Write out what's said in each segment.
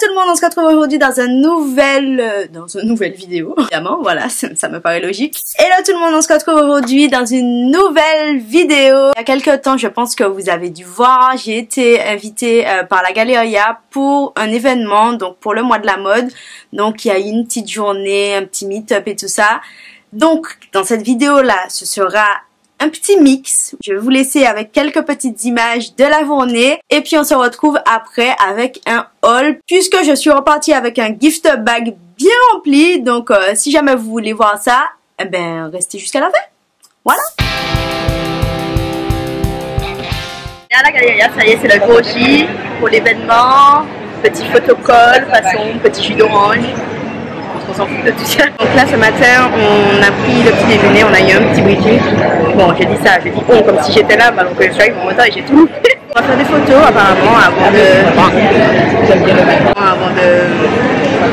tout le monde, on se retrouve aujourd'hui dans une nouvelle vidéo, évidemment, voilà, ça me paraît logique. Hello tout le monde, on se retrouve aujourd'hui dans une nouvelle vidéo. Il y a quelques temps, je pense que vous avez dû voir, j'ai été invitée par la Galleria pour un événement, donc pour le mois de la mode. Donc il y a eu une petite journée, un petit meet-up et tout ça. Donc dans cette vidéo-là, ce sera un petit mix. Je vais vous laisser avec quelques petites images de la journée et puis on se retrouve après avec un haul puisque je suis repartie avec un gift bag bien rempli. Donc si jamais vous voulez voir ça, eh ben restez jusqu'à la fin. Voilà. À la Galeria, ça y est, c'est le gros J pour l'événement. Petit photocall façon petit jus d'orange. On s'en fout de tout ça. Donc là ce matin on a pris le petit déjeuner, on a eu un petit briefing. Bon j'ai dit ça, j'ai dit oh comme si j'étais là, alors que je suis avec mon moteur et j'ai tout. On va faire des photos apparemment avant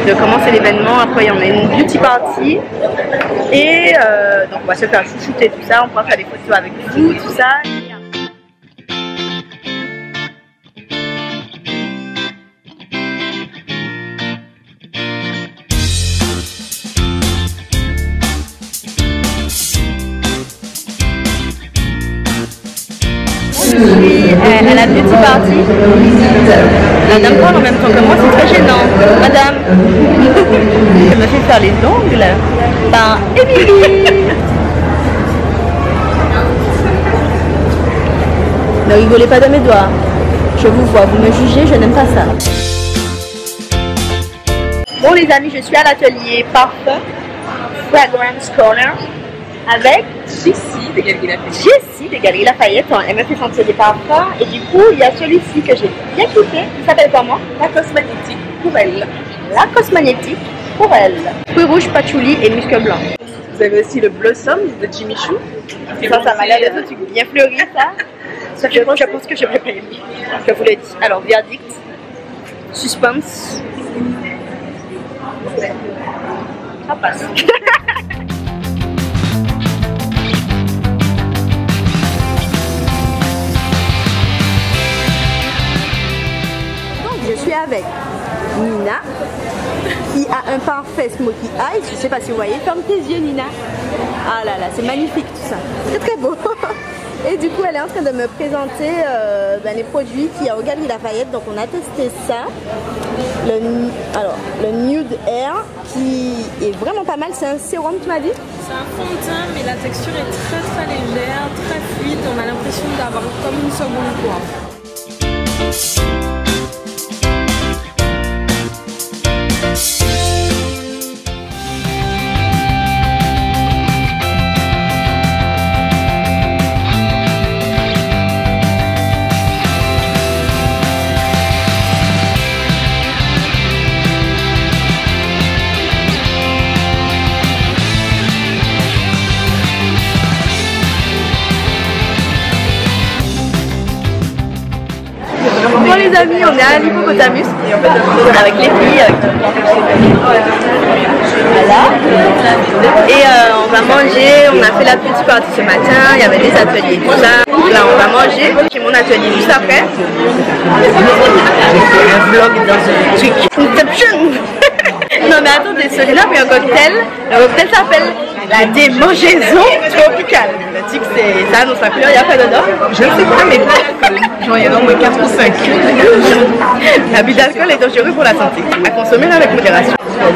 de commencer l'événement. Après on a une beauty party et donc on va se faire chouchouter tout ça, on pourra faire des photos avec vous, tout ça. Je suis à la beauty party. La dame parle en même temps que moi, c'est très gênant. Madame, elle me fait faire les ongles par Émilie. Ne rigolez pas de mes doigts. Je vous vois, vous me jugez, je n'aime pas ça. Bon les amis, je suis à l'atelier parfum Fragrance Corner avec Jessie de Galeries Lafayette. Jessie de Galeries Lafayette, elle me fait sentir des parfums et du coup il y a celui-ci que j'ai bien kiffé, il s'appelle comment? La cosmagnétique pour elle. La cosmagnétique pour elle. Fruits rouges, patchouli et musc blanc. Vous avez aussi le blossom de Jimmy Chou. Ça m'a l'air d'être bien fleuri ça. Ça fait je pense que je vais payer. Je vous l'ai dit. Alors verdict, suspense. Ça passe. Je suis avec Nina qui a un parfait Smoky Eye. Je ne sais pas si vous voyez, ferme tes yeux Nina. Ah là là, c'est magnifique tout ça. C'est très beau. Et du coup, elle est en train de me présenter les produits qu'il y a au Galeries Lafayette. Donc on a testé ça. Le Nude Air qui est vraiment pas mal. C'est un sérum, tu m'as dit? C'est un fond de teint, mais la texture est très très légère, très fluide. On a l'impression d'avoir comme une seconde couleur. Les amis, on est à l'Hippopotamus avec les filles, avec tout le monde. Voilà. Et on va manger, on a fait la petite partie ce matin, il y avait des ateliers, tout ça. Là on va manger, j'ai mon atelier juste après. Un vlog dans une Inception. Non mais attendez, celui-là fait un cocktail, le cocktail s'appelle la démangeaison tropicale. Le tic c'est ça, non ça couleur, il n'y a pas dedans. Je ne sais pas mais genre il y en a au moins 4 ou 5. L'abus d'alcool est dangereux pour la santé. À consommer avec modération.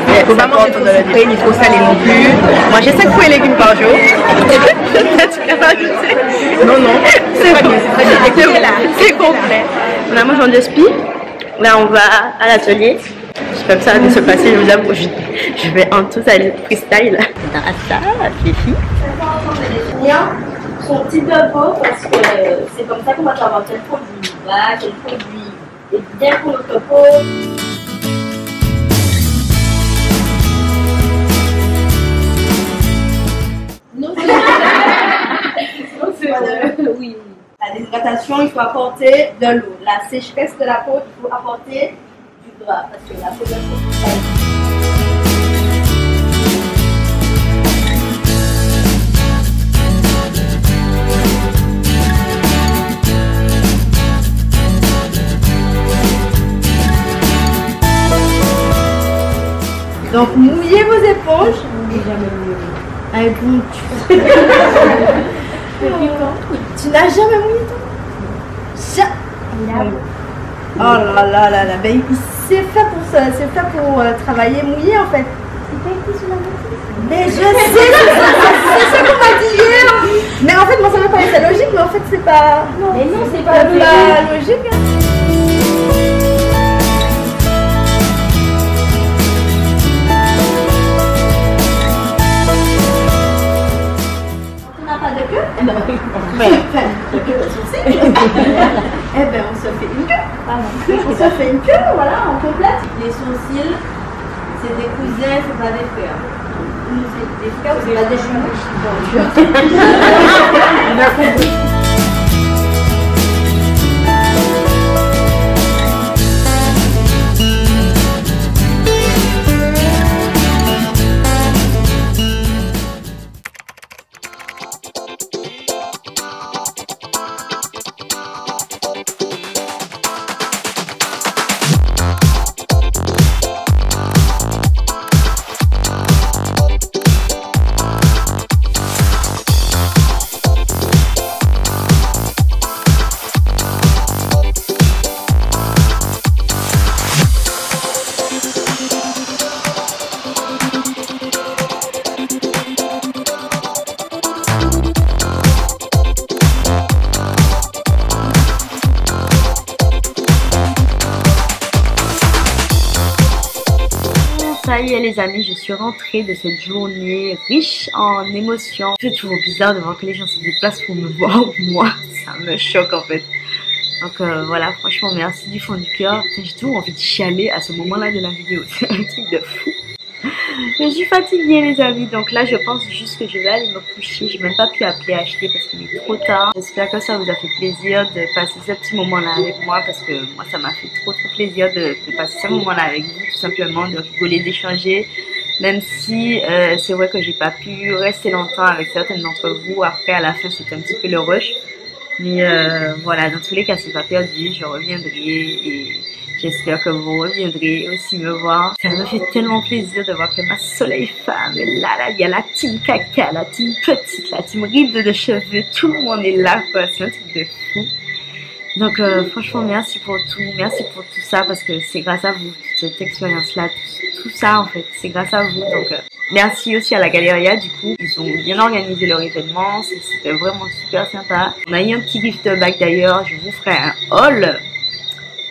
Il ne faut pas manger trop sucré, ni trop salé non plus. Manger 5 fruits et légumes par jour. Tu n'as pas ajouté? Non non, c'est bon, c'est complet. On a mangé en despi. Là on va à l'atelier. Je comme ça de se passer, je vous avoue, je vais en tout aller freestyle. On a ça, Fifi. Bien, son petit debout parce que c'est comme ça qu'on va savoir quel produit va, quel produit est bien pour notre peau. Non, c'est vrai. Oui. La déshydratation, il faut apporter de l'eau. La sécheresse de la peau, il faut apporter du gras parce que la peau de la peau. Donc mouillez vos éponges. Jamais mouillé. Tu tu n'as jamais mouillé toi? Oh là là là là. Ben c'est fait pour ça, c'est fait pour travailler mouillé en fait. Mais je sais, c'est ça qu'on m'a dit hier. Mais en fait, moi ça m'a parlé de la logique, mais en fait c'est pas. Non, mais non, c'est pas la logique. On n'a pas de queue? Non, eh ben on se fait une queue. On se fait une queue, voilà, on complète les sourcils. C'est des cousins, c'est pas des frères. Nous, c'est des frères, c'est pas des cheveux. Salut les amis, je suis rentrée de cette journée riche en émotions. Je trouve bizarre de voir que les gens se déplacent pour me voir, moi, ça me choque en fait. Donc voilà, franchement merci du fond du cœur. J'ai toujours envie de chialer à ce moment-là de la vidéo, c'est un truc de fou. Je suis fatiguée les amis, donc là je pense juste que je vais aller me coucher. J'ai même pas pu appeler à acheter parce qu'il est trop tard. J'espère que ça vous a fait plaisir de passer ce petit moment là avec moi, parce que moi ça m'a fait trop plaisir de passer ce moment là avec vous, tout simplement, de rigoler, d'échanger. Même si c'est vrai que j'ai pas pu rester longtemps avec certaines d'entre vous. Après à la fin c'était un petit peu le rush. Mais voilà, dans tous les cas c'est pas perdu, je reviendrai et... j'espère que vous reviendrez aussi me voir. Ça me fait tellement plaisir de voir que ma soleil femme est là, il y a la team caca, la team petite, la team ride de cheveux, tout le monde est là, quoi, c'est un truc de fou. Donc franchement merci pour tout ça, parce que c'est grâce à vous, cette expérience-là, tout ça en fait, c'est grâce à vous. Donc merci aussi à la Galleria du coup, ils ont bien organisé leur événement, c'était vraiment super sympa. On a eu un petit gift bag d'ailleurs, je vous ferai un haul.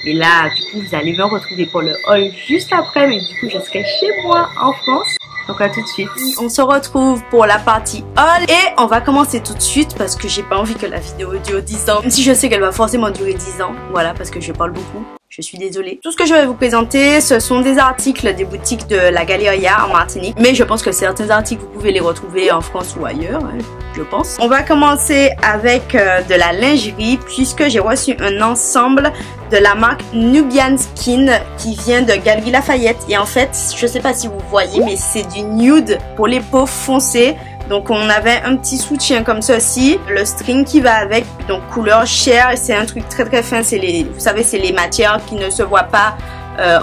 Et là, du coup, vous allez me retrouver pour le haul juste après. Mais du coup, je serai chez moi en France. Donc, à tout de suite. On se retrouve pour la partie haul. Et on va commencer tout de suite parce que j'ai pas envie que la vidéo dure 10 ans. Même si je sais qu'elle va forcément durer 10 ans. Voilà, parce que je parle beaucoup. Je suis désolée. Tout ce que je vais vous présenter, ce sont des articles des boutiques de la Galleria en Martinique. Mais je pense que certains articles, vous pouvez les retrouver en France ou ailleurs, hein, je pense. On va commencer avec de la lingerie, puisque j'ai reçu un ensemble de la marque Nubian Skin qui vient de Galeries Lafayette. Et en fait, je sais pas si vous voyez, mais c'est du nude pour les peaux foncées. Donc on avait un petit soutien comme ceci, le string qui va avec, donc couleur chair, c'est un truc très fin, c'est les, vous savez c'est les matières qui ne se voient pas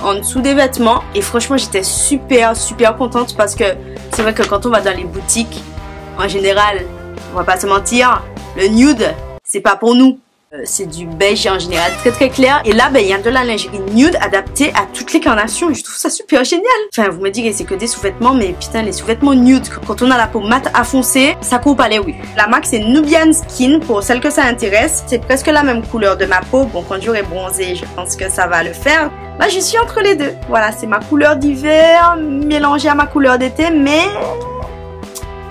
en dessous des vêtements. Et franchement j'étais super contente, parce que c'est vrai que quand on va dans les boutiques, en général, on va pas se mentir, le nude c'est pas pour nous. C'est du beige en général, très clair. Et là, ben, il y a de la lingerie nude adaptée à toutes les carnations. Je trouve ça super génial. Enfin, vous me direz, c'est que des sous-vêtements, mais putain, les sous-vêtements nude, quand on a la peau mat à foncer, ça coupe pas les oui. La marque, c'est Nubian Skin, pour celles que ça intéresse. C'est presque la même couleur de ma peau. Bon, quand j'aurai bronzé, je pense que ça va le faire. Là, je suis entre les deux. Voilà, c'est ma couleur d'hiver mélangée à ma couleur d'été, mais...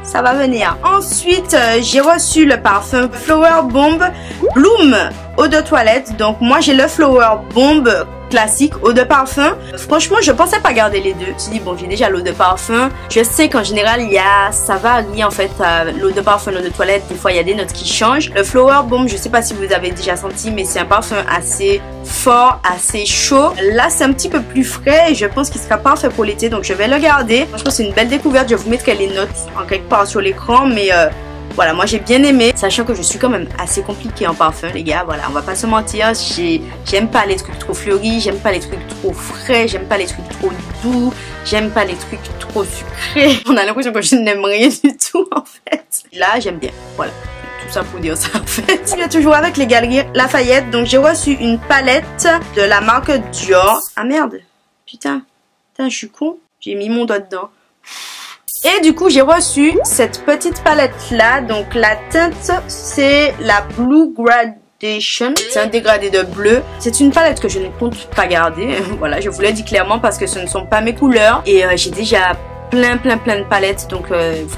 ça va venir. Ensuite, j'ai reçu le parfum Flower Bomb Bloom, eau de toilette. Donc moi, j'ai le Flower Bomb classique, eau de parfum. Franchement, je pensais pas garder les deux. Je me suis dit, bon, j'ai déjà l'eau de parfum. Je sais qu'en général, il y a, ça varie en fait, l'eau de parfum, l'eau de toilette. Des fois, il y a des notes qui changent. Le Flower Bomb, je sais pas si vous avez déjà senti, mais c'est un parfum assez fort, assez chaud. Là, c'est un petit peu plus frais et je pense qu'il sera parfait pour l'été, donc je vais le garder. Franchement, c'est une belle découverte. Je vous mettrai les notes en quelque part sur l'écran, mais Voilà, moi j'ai bien aimé, sachant que je suis quand même assez compliquée en parfum, les gars. Voilà, on va pas se mentir, j'aime pas les trucs trop fleuris, j'aime pas les trucs trop frais, j'aime pas les trucs trop doux, j'aime pas les trucs trop sucrés. On a l'impression que je n'aime rien du tout en fait. Là, j'aime bien, voilà. Ça pour dire ça en fait. Je suis toujours avec les Galeries Lafayette. Donc j'ai reçu une palette de la marque Dior. Ah merde, putain je suis con, j'ai mis mon doigt dedans. Et du coup j'ai reçu cette petite palette là. Donc la teinte c'est la Blue Gradation, c'est un dégradé de bleu. C'est une palette que je ne compte pas garder. Voilà, je vous l'ai dit clairement parce que ce ne sont pas mes couleurs. Et j'ai déjà plein de palettes, donc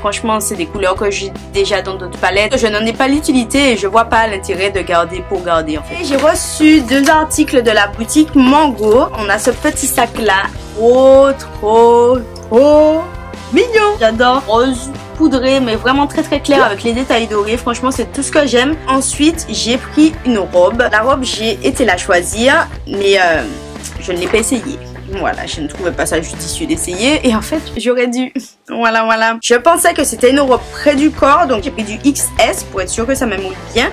franchement c'est des couleurs que j'ai déjà dans d'autres palettes. Je n'en ai pas l'utilité et je vois pas l'intérêt de garder pour garder en fait. J'ai reçu deux articles de la boutique Mango. On a ce petit sac là, trop mignon. J'adore, rose poudré mais vraiment très clair avec les détails dorés. Franchement c'est tout ce que j'aime. Ensuite j'ai pris une robe. La robe j'ai été la choisir mais je ne l'ai pas essayée. Voilà, je ne trouvais pas ça judicieux d'essayer et en fait j'aurais dû. Voilà. Je pensais que c'était une robe près du corps, donc j'ai pris du XS pour être sûre que ça m'amuse bien.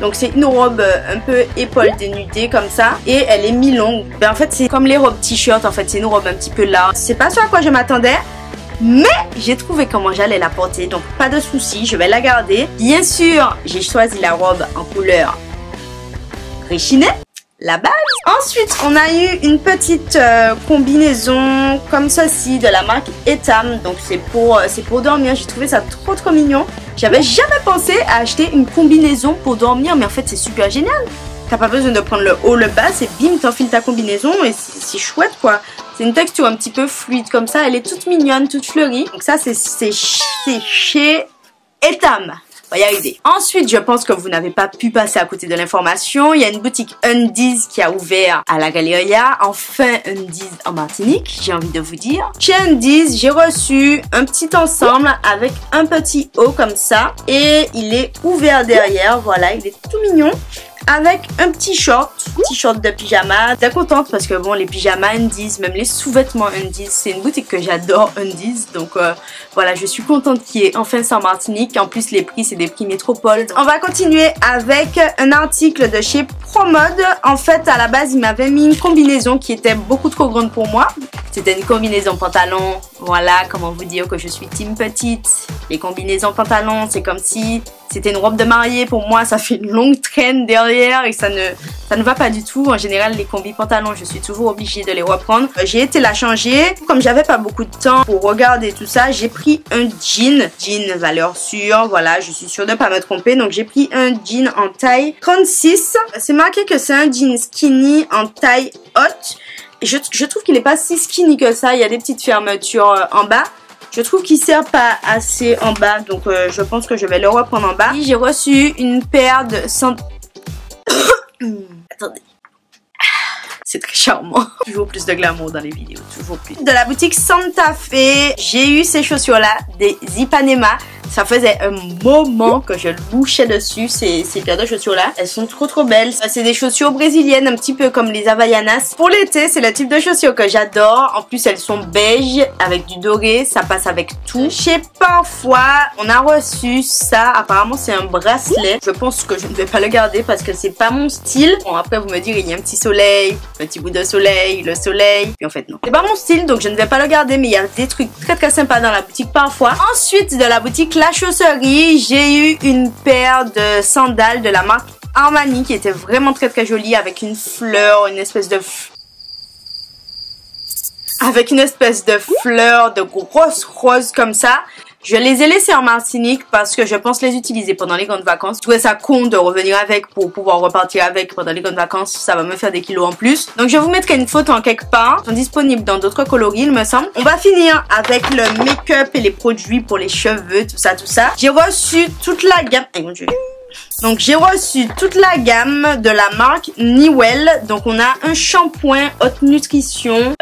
Donc c'est une robe un peu épaule dénudée comme ça et elle est mi-longue. Ben, en fait c'est comme les robes t-shirt, en fait c'est une robe un petit peu large. C'est pas ce à quoi je m'attendais. Mais j'ai trouvé comment j'allais la porter, donc pas de souci, je vais la garder. Bien sûr, j'ai choisi la robe en couleur réchinée. La base. Ensuite, on a eu une petite combinaison comme ceci de la marque Etam. Donc c'est pour dormir. J'ai trouvé ça trop mignon. J'avais jamais pensé à acheter une combinaison pour dormir, mais en fait c'est super génial. T'as pas besoin de prendre le haut, le bas, c'est bim, t'enfiles ta combinaison et c'est chouette quoi. C'est une texture un petit peu fluide comme ça. Elle est toute mignonne, toute fleurie. Donc ça c'est chez Etam. On va y arriver. Ensuite, je pense que vous n'avez pas pu passer à côté de l'information. Il y a une boutique Undiz qui a ouvert à la Galleria. Enfin, Undiz en Martinique, j'ai envie de vous dire. Chez Undiz, j'ai reçu un petit ensemble avec un petit haut comme ça. Et il est ouvert derrière. Voilà, il est tout mignon. Avec un petit short de pyjama. Très contente parce que bon, les pyjamas Undiz, même les sous-vêtements Undiz, c'est une boutique que j'adore, Undiz. Donc voilà, je suis contente qu'il y ait enfin ça en Martinique. En plus, les prix, c'est des prix métropole. On va continuer avec un article de chez Promod. En fait, à la base, il m'avait mis une combinaison qui était beaucoup trop grande pour moi. C'était une combinaison pantalon. Voilà, comment vous dire que je suis team petite. Les combinaisons pantalon, c'est comme si c'était une robe de mariée. Pour moi, ça fait une longue traîne derrière et ça ne va pas du tout. En général, les combis pantalons, je suis toujours obligée de les reprendre. J'ai été la changer. Comme j'avais pas beaucoup de temps pour regarder tout ça, j'ai pris un jean. Jean valeur sûre, voilà, je suis sûre de pas me tromper. Donc, j'ai pris un jean en taille 36. C'est marqué que c'est un jean skinny en taille haute. Je trouve qu'il n'est pas si skinny que ça. Il y a des petites fermetures en bas. Je trouve qu'il ne sert pas assez en bas. Donc, je pense que je vais le reprendre en bas. J'ai reçu une paire de... Attendez. C'est très charmant. Toujours plus de glamour dans les vidéos. Toujours plus. De la boutique Santa Fe, j'ai eu ces chaussures-là, des Ipanema. Ça faisait un moment que je louchais dessus ces paires de chaussures-là. Elles sont trop belles. C'est des chaussures brésiliennes, un petit peu comme les Havaianas. Pour l'été, c'est le type de chaussures que j'adore. En plus, elles sont beiges avec du doré. Ça passe avec tout. Chez Parfois, on a reçu ça. Apparemment, c'est un bracelet. Je pense que je ne vais pas le garder parce que c'est pas mon style. Bon, après, vous me direz, il y a un petit soleil, un petit bout de soleil, le soleil. Puis en fait, non. C'est pas mon style, donc je ne vais pas le garder. Mais il y a des trucs très sympas dans la boutique Parfois. Ensuite, de la boutique La Chausserie, j'ai eu une paire de sandales de la marque Armani qui était vraiment très jolie avec une fleur, une espèce de fleur de grosse rose comme ça. Je les ai laissées en Martinique parce que je pense les utiliser pendant les grandes vacances. Je trouvais ça con de revenir avec pour pouvoir repartir avec pendant les grandes vacances. Ça va me faire des kilos en plus. Donc je vous mettrai une photo en quelque part. Ils sont disponibles dans d'autres coloris, il me semble. On va finir avec le make-up et les produits pour les cheveux, tout ça. J'ai reçu toute la gamme... Oh mon Dieu. Donc j'ai reçu toute la gamme de la marque Niwel. Donc on a un shampoing haute nutrition,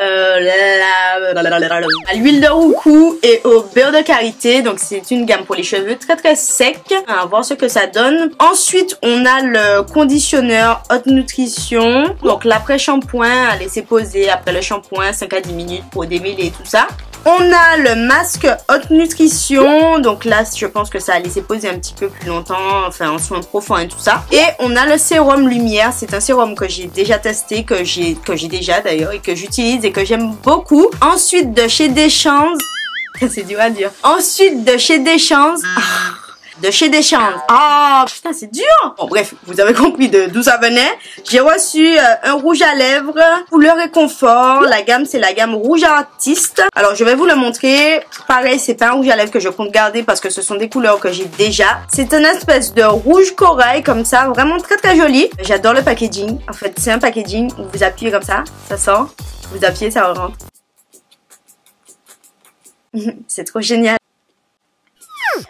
à l'huile de roucou et au beurre de karité. Donc c'est une gamme pour les cheveux très très secs. On va voir ce que ça donne. Ensuite on a le conditionneur haute nutrition. Donc l'après-shampoing à laisser poser après le shampoing 5 à 10 minutes pour démêler tout ça. On a le masque haute nutrition, donc là je pense que ça a laissé poser un petit peu plus longtemps, enfin en soin profond et tout ça. Et on a le sérum lumière, c'est un sérum que j'ai déjà testé, que j'ai déjà d'ailleurs et que j'utilise et que j'aime beaucoup. Ensuite de chez Deschamps, c'est dur à dire. Ensuite de chez Deschamps, ah putain c'est dur. Bon bref, vous avez compris d'où ça venait. J'ai reçu un rouge à lèvres couleur et confort. La gamme c'est la gamme rouge artiste. Alors je vais vous le montrer. Pareil, c'est pas un rouge à lèvres que je compte garder parce que ce sont des couleurs que j'ai déjà. C'est une espèce de rouge corail comme ça, vraiment très très joli. J'adore le packaging. En fait c'est un packaging où vous appuyez comme ça, ça sort. Vous appuyez, ça rentre. C'est trop génial.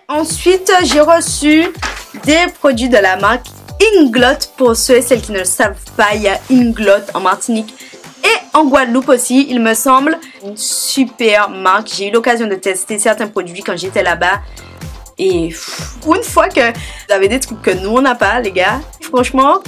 Ensuite, j'ai reçu des produits de la marque Inglot. Pour ceux et celles qui ne le savent pas, il y a Inglot en Martinique et en Guadeloupe aussi, il me semble. Une super marque. J'ai eu l'occasion de tester certains produits quand j'étais là-bas. Et une fois que vous avez des trucs que nous, on n'a pas, les gars, franchement...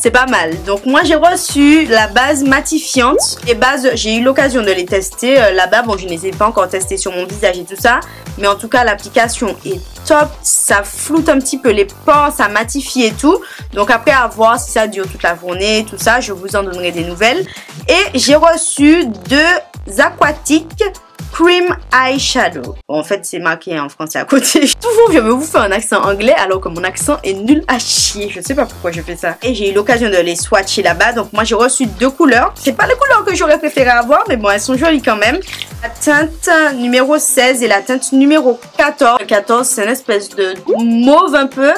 c'est pas mal. Donc moi j'ai reçu la base matifiante. Les bases, j'ai eu l'occasion de les tester là-bas. Bon, je ne les ai pas encore testées sur mon visage et tout ça. Mais en tout cas, l'application est top. Ça floute un petit peu les pores, ça matifie et tout. Donc après, à voir si ça dure toute la journée et tout ça. Je vous en donnerai des nouvelles. Et j'ai reçu deux aquatiques cream eyeshadow. Bon, en fait, c'est marqué en français à côté. Toujours, je vais vous faire un accent anglais alors que mon accent est nul à chier. Je sais pas pourquoi je fais ça. Et j'ai eu l'occasion de les swatcher là-bas. Donc, moi, j'ai reçu deux couleurs. C'est pas les couleurs que j'aurais préféré avoir, mais bon, elles sont jolies quand même. La teinte numéro 16 et la teinte numéro 14. Le 14, c'est une espèce de mauve un peu.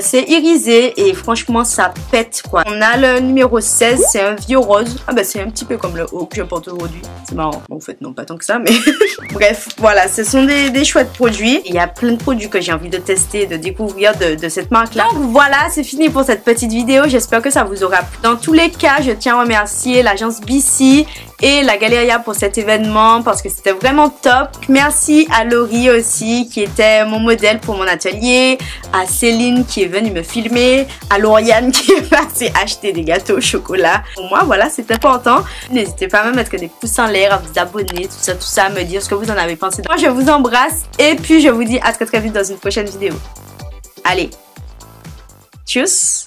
C'est irisé et franchement ça pète quoi. On a le numéro 16, c'est un vieux rose. Ah bah c'est un petit peu comme le haut que je porte aujourd'hui. C'est marrant. En fait non pas tant que ça mais bref voilà, ce sont des chouettes produits. Il y a plein de produits que j'ai envie de tester, de découvrir de cette marque là. Donc voilà, c'est fini pour cette petite vidéo. J'espère que ça vous aura plu. Dans tous les cas, je tiens à remercier l'agence BC et la Galleria pour cet événement parce que c'était vraiment top. Merci à Laurie aussi qui était mon modèle pour mon atelier, à Céline qui est venue me filmer, à Lauriane qui est passée acheter des gâteaux au chocolat. Pour moi voilà, c'est important. N'hésitez pas à me mettre des pouces en l'air, à vous abonner, tout ça, à me dire ce que vous en avez pensé. Moi je vous embrasse et puis je vous dis à très très vite dans une prochaine vidéo. Allez, tchuss!